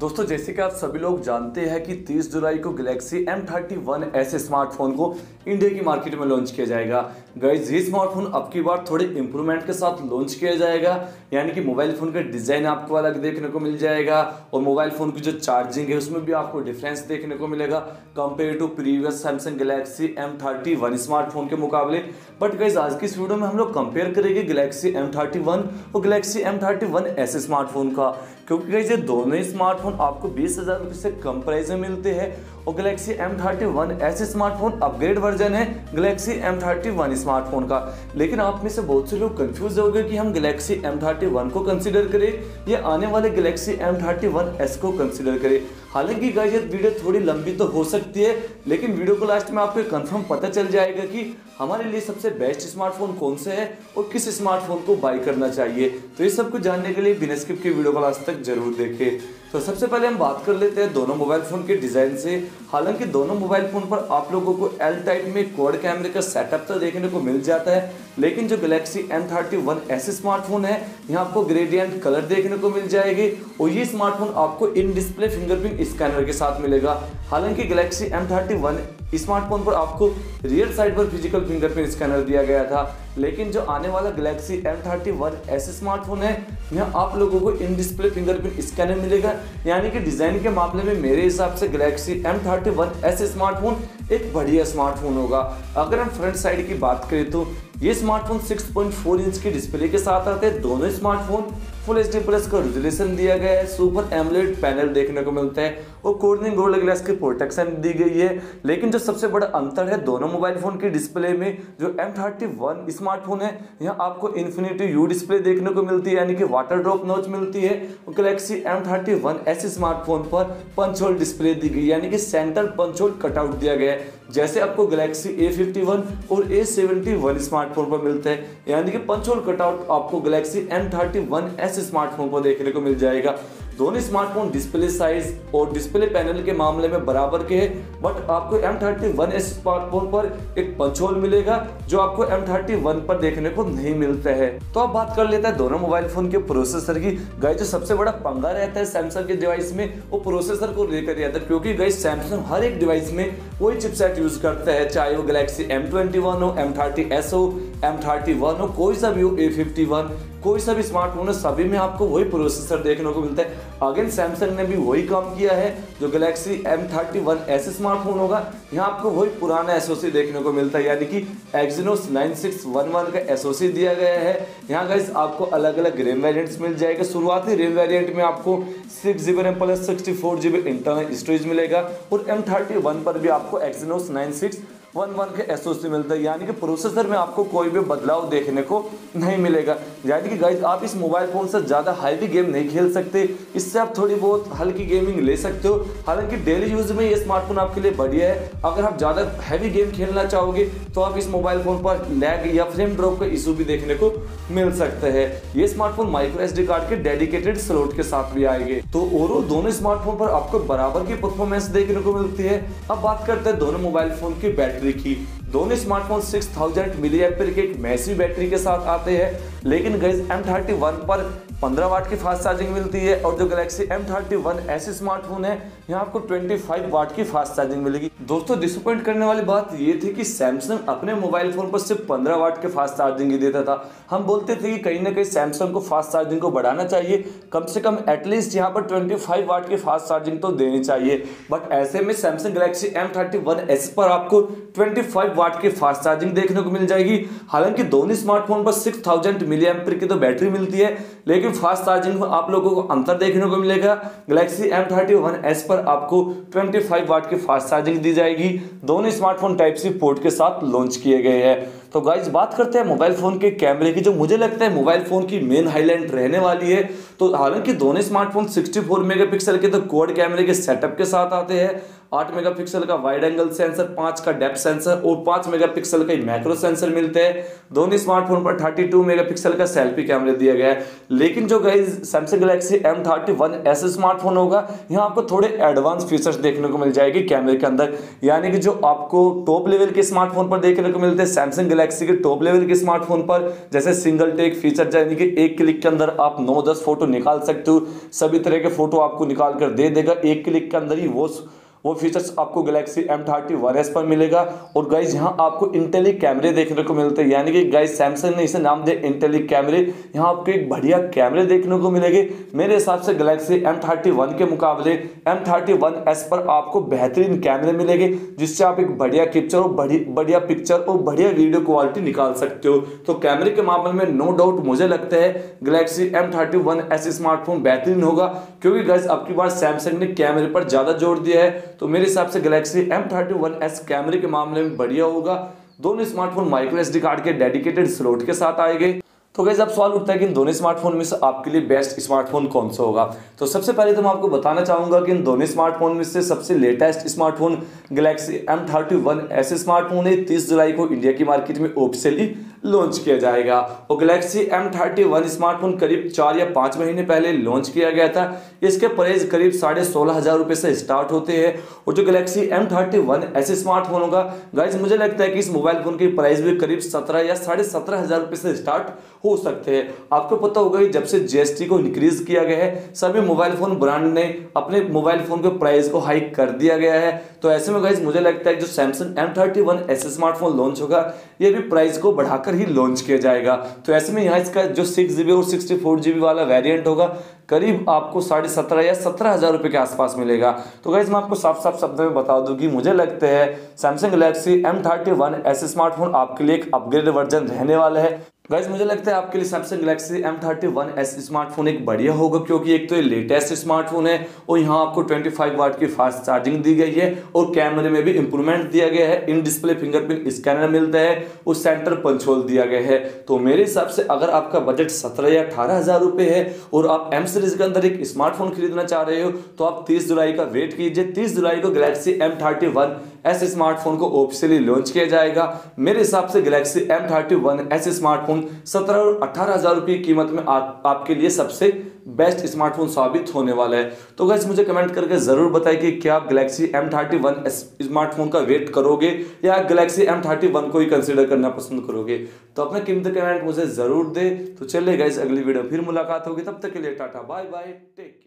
दोस्तों जैसे कि आप सभी लोग जानते हैं कि 30 जुलाई को गैलेक्सी M31s स्मार्टफोन को इंडिया की मार्केट में लॉन्च किया जाएगा। गाइस ये स्मार्टफोन अब की बार थोड़े इम्प्रूवमेंट के साथ लॉन्च किया जाएगा, यानी कि मोबाइल फ़ोन का डिज़ाइन आपको अलग देखने को मिल जाएगा और मोबाइल फ़ोन की जो चार्जिंग है उसमें भी आपको डिफरेंस देखने को मिलेगा compare to previous Samsung Galaxy M31 smartphone के मुकाबले। बट गाइस आज की इस वीडियो में हम लोग कंपेयर करेंगे गैलेक्सी M31 और गैलेक्सी M31s स्मार्टफोन का, क्योंकि गाइस ये दोनों ही स्मार्टफोन आपको 20,000 रुपये से कम प्राइस में मिलते हैं और galaxy M31s smartphone upgrade version है गैलेक्सी M31 स्मार्टफोन का। लेकिन आप में से बहुत से लोग कंफ्यूज हो गए कि हम गैलेक्सी M31 को कंसीडर करें या आने वाले गैलेक्सी M31s को कंसीडर करें। हालांकि गाइस ये वीडियो थोड़ी लंबी तो हो सकती है, लेकिन वीडियो को लास्ट में आपको कंफर्म पता चल जाएगा कि हमारे लिए सबसे बेस्ट स्मार्टफोन कौन से है और किस स्मार्टफोन को बाई करना चाहिए। तो ये सब कुछ जानने के लिए बिना स्किप के वीडियो को लास्ट तक जरूर देखें। तो सबसे पहले हम बात कर लेते हैं दोनों मोबाइल फ़ोन के डिज़ाइन से। हालांकि दोनों मोबाइल फ़ोन पर आप लोगों को एल टाइप में क्वाड कैमरे का सेटअप तो देखने को मिल जाता है, लेकिन जो गैलेक्सी M31s स्मार्टफोन है यहाँ आपको ग्रेडियंट कलर देखने को मिल जाएगी और ये स्मार्टफोन आपको इन डिस्प्ले फिंगरप्रिंट स्कैनर के साथ मिलेगा। हालांकि गैलेक्सी M31 स्मार्टफोन पर आपको रियर साइड पर फिजिकल फिंगरप्रिंट स्कैनर दिया गया था, लेकिन जो आने वाला गैलेक्सी M31s स्मार्टफोन है यहाँ आप लोगों को इन डिस्प्ले फिंगरप्रिंट स्कैनर मिलेगा। यानी कि डिज़ाइन के मामले में मेरे हिसाब से गैलेक्सी M31s स्मार्टफोन एक बढ़िया स्मार्टफोन होगा। अगर हम फ्रंट साइड की बात करें तो ये स्मार्टफोन 6.4 इंच की डिस्प्ले के साथ आते हैं। दोनों स्मार्टफोन फुल एचडी प्लस का रिजोल्यूशन दिया गया है, सुपर एमोलेड पैनल देखने को मिलता है और कोर्निंग गोरिल्ला ग्लास की प्रोटेक्शन दी गई है। लेकिन जो सबसे बड़ा अंतर है दोनों मोबाइल फ़ोन की डिस्प्ले में, जो M31 स्मार्टफोन है यहाँ आपको इन्फिनिटी यू डिस्प्ले देखने को मिलती है, यानी कि वाटर ड्रॉप नॉच मिलती है और गैलेक्सी M31s स्मार्टफोन पर पंच होल डिस्प्ले दी गई, यानी कि सेंटर पंच होल कटआउट दिया गया है जैसे आपको गैलेक्सी A51 और A71 स्मार्टफोन पर मिलते हैं। यानी कि पंच होल कटआउट आपको गैलेक्सी M31s स्मार्टफोन पर देखने को मिल जाएगा। दोनों स्मार्टफोन डिस्प्ले साइज और डिस्प्ले पैनल के मामले में बराबर के हैं, बट आपको M31s स्मार्टफोन पर एक पंच होल मिलेगा जो आपको M31 पर देखने को नहीं मिलता है। तो अब बात कर लेते हैं दोनों मोबाइल फोन के प्रोसेसर की। गाइस जो सबसे बड़ा पंगा रहता है सैमसंग के डिवाइस में वो प्रोसेसर को लेकर रहता है, क्योंकि गाइस सैमसंग हर एक डिवाइस में वही चिपसेट यूज करता है, चाहे वो गैलेक्सी M21 हो, M30s हो, M31 हो, कोई सा भी हो, A51, कोई सा भी स्मार्टफोन है, सभी में आपको वही प्रोसेसर देखने को मिलता है। अगेन सैमसंग ने भी वही काम किया है, जो गैलेक्सी M31s स्मार्टफोन होगा यहाँ आपको वही पुराना SoC देखने को मिलता है, यानी कि Exynos 9611 का SoC दिया गया है। यहाँ गाइस आपको अलग अलग रैम वेरिएंट्स मिल जाएगा। शुरुआती रैम वेरिएंट में आपको 6GB RAM plus 64GB internal storage मिलेगा और M31 पर भी आपको Exynos 9611 के SoC मिलता है, यानी कि प्रोसेसर में आपको कोई भी बदलाव देखने को नहीं मिलेगा। यानी कि गाइस आप इस मोबाइल फ़ोन से ज़्यादा हैवी गेम नहीं खेल सकते, इससे आप थोड़ी बहुत हल्की गेमिंग ले सकते हो। हालांकि डेली यूज़ में ये स्मार्टफोन आपके लिए बढ़िया है। अगर आप ज़्यादा हैवी गेम खेलना चाहोगे तो आप इस मोबाइल फ़ोन पर लैग या फ्रेम ड्रॉप का इशू भी देखने को मिल सकता है। ये स्मार्टफोन माइक्रो SD कार्ड के डेडिकेटेड स्लॉट के साथ भी आएंगे। तो ओवरऑल दोनों स्मार्टफोन पर आपको बराबर की परफॉर्मेंस देखने को मिलती है। अब बात करते हैं दोनों मोबाइल फ़ोन की बैटरी की। दोनों स्मार्टफोन 6000 mAh की एक मैसिव बैटरी के साथ आते हैं, लेकिन गाइस M31 पर 15 वाट की फास्ट चार्जिंग मिलती है और जो गैलेक्सी M31s स्मार्टफोन है यहाँ आपको 25 वाट की फास्ट चार्जिंग मिलेगी। दोस्तों डिसअपॉइंट करने वाली बात ये थी कि सैमसंग अपने मोबाइल फ़ोन पर सिर्फ 15 वाट के फास्ट चार्जिंग ही देता था। हम बोलते थे कि कहीं ना कहीं सैमसंग को फास्ट चार्जिंग को बढ़ाना चाहिए, कम से कम एटलीस्ट यहाँ पर 25 वाट की फास्ट चार्जिंग तो देनी चाहिए। बट ऐसे में सैमसंग गैलेक्सी M31s पर आपको 25 वाट की फास्ट चार्जिंग देखने को मिल जाएगी। हालांकि दोनों स्मार्टफोन पर 6000 mAh की तो बैटरी मिलती है, लेकिन फास्ट चार्जिंग में आप लोगों को अंतर देखने को मिलेगा। गैलेक्सी M31s पर आपको 25 वाट की फास्ट चार्जिंग दी जाएगी। दोनों स्मार्टफोन टाइप सी पोर्ट के साथ लॉन्च किए गए हैं। तो गाइस बात करते हैं मोबाइल फ़ोन के कैमरे की, जो मुझे लगता है मोबाइल फ़ोन की मेन हाईलाइट रहने वाली है। तो हालांकि दोनों स्मार्टफोन 64 मेगापिक्सल के तो क्वाड कैमरे के सेटअप के साथ आते हैं। 8 मेगापिक्सल का वाइड एंगल सेंसर, 5 का डेप्थ सेंसर और 5 मेगापिक्सल का मैक्रो सेंसर मिलते हैं। दोनों स्मार्टफोन पर 32 मेगापिक्सल का सेल्फी कैमरा दिया गया है। लेकिन जो guys Samsung Galaxy M31s smartphone होगा, यहाँ आपको थोड़े एडवांस फीचर्स देखने को मिल जाएगी कैमरे के अंदर, यानी कि जो आपको टॉप लेवल के स्मार्टफोन पर देखने को मिलते हैं सैमसंग गैलेक्सी के टॉप लेवल के स्मार्टफोन पर, जैसे सिंगल टेक फीचर, यानी कि एक क्लिक के अंदर आप 9-10 फोटो निकाल सकते हो, सभी तरह के फोटो आपको निकाल कर दे देगा एक क्लिक के अंदर ही। वो फीचर्स आपको गैलेक्सी M31s पर मिलेगा। और गाइज यहाँ आपको इंटेली कैमरे देखने को मिलते हैं, यानी कि गाइज सैमसंग ने इसे नाम दिया इंटेली कैमरे। यहाँ आपको एक बढ़िया कैमरे देखने को मिलेंगे। मेरे हिसाब से गैलेक्सी M31 के मुकाबले M31s पर आपको बेहतरीन कैमरे मिलेंगे, जिससे आप एक बढ़िया पिक्चर और बढ़िया वीडियो क्वालिटी निकाल सकते हो। तो कैमरे के मामले में नो डाउट मुझे लगता है गैलेक्सी M31s स्मार्टफोन बेहतरीन होगा, क्योंकि गाइज अब की बार सैमसंग ने कैमरे पर ज़्यादा जोर दिया है। तो मेरे हिसाब से गैलेक्सी M31s कैमरे के मामले में बढ़िया होगा। दोनों स्मार्टफोन माइक्रो SD कार्ड के डेडिकेटेड स्लॉट के साथ आएंगे। तो गाइस अब सवाल उठता है कि इन दोनों स्मार्टफोन में से आपके लिए बेस्ट स्मार्टफोन कौन सा होगा। तो सबसे पहले तो मैं आपको बताना चाहूँगा कि इन दोनों स्मार्टफोन में से सबसे latest smartphone Galaxy M31s smartphone है। 30 जुलाई को इंडिया की मार्केट में ऑफिशियली लॉन्च किया जाएगा। और गैलेक्सी M31 स्मार्टफोन करीब 4 या 5 महीने पहले लॉन्च किया गया था। इसके प्राइस करीब 16,500 रुपये से स्टार्ट होते हैं। और जो गैलेक्सी M31s स्मार्टफोन होगा, गाइज मुझे लगता है कि इस मोबाइल फ़ोन की प्राइस भी करीब 17 या 17,500 रुपये से स्टार्ट हो सकते हैं। आपको पता होगा कि जब से GST को इंक्रीज किया गया है, सभी मोबाइल फ़ोन ब्रांड ने अपने मोबाइल फ़ोन के प्राइस को हाइक कर दिया गया है। तो ऐसे में गाइस मुझे लगता है जो सैमसंग M31s स्मार्टफोन लॉन्च होगा, ये भी प्राइस को बढ़ाकर ही लॉन्च किया जाएगा। तो ऐसे में यहाँ इसका जो 6GB और 64GB वाला वेरियंट होगा, करीब आपको 17,500 या 17,000 रुपये के आसपास मिलेगा। तो गाइस मैं आपको साफ शब्दों में बता दूं कि मुझे लगता है सैमसंग गैलेक्सी M31s स्मार्टफोन आपके लिए एक अपग्रेड वर्जन रहने वाला है। गाइस मुझे लगता है आपके लिए सैमसंग गैलेक्सी M31s स्मार्टफोन एक बढ़िया होगा, क्योंकि एक तो ये लेटेस्ट स्मार्टफोन है और यहाँ आपको 25 वाट की फास्ट चार्जिंग दी गई है और कैमरे में भी इंप्रूवमेंट दिया गया है। इन डिस्प्ले फिंगरप्रिंट स्कैनर मिलता है और सेंटर कंसोल दिया गया है। तो मेरे हिसाब से अगर आपका बजट 17 या 18,000 रुपये है और आप M सीरीज के अंदर एक स्मार्टफोन खरीदना चाह रहे हो, तो आप 30 जुलाई का वेट कीजिए। 30 जुलाई को गैलेक्सी M31s स्मार्टफोन को ऑफिशियली लॉन्च किया जाएगा। मेरे हिसाब से गैलेक्सी M31s स्मार्टफोन 17 और 18,000 रुपये की कीमत में आपके लिए सबसे बेस्ट स्मार्टफोन साबित होने वाला है। तो गाइस मुझे कमेंट करके ज़रूर बताइए कि क्या आप गैलेक्सी M31s स्मार्टफोन का वेट करोगे या गैलेक्सी M31 को ही कंसिडर करना पसंद करोगे। तो अपना कीमती कमेंट मुझे ज़रूर दे। तो चलिए गाइस अगली वीडियो फिर मुलाकात होगी, तब तक के लिए tata bye bye, take care.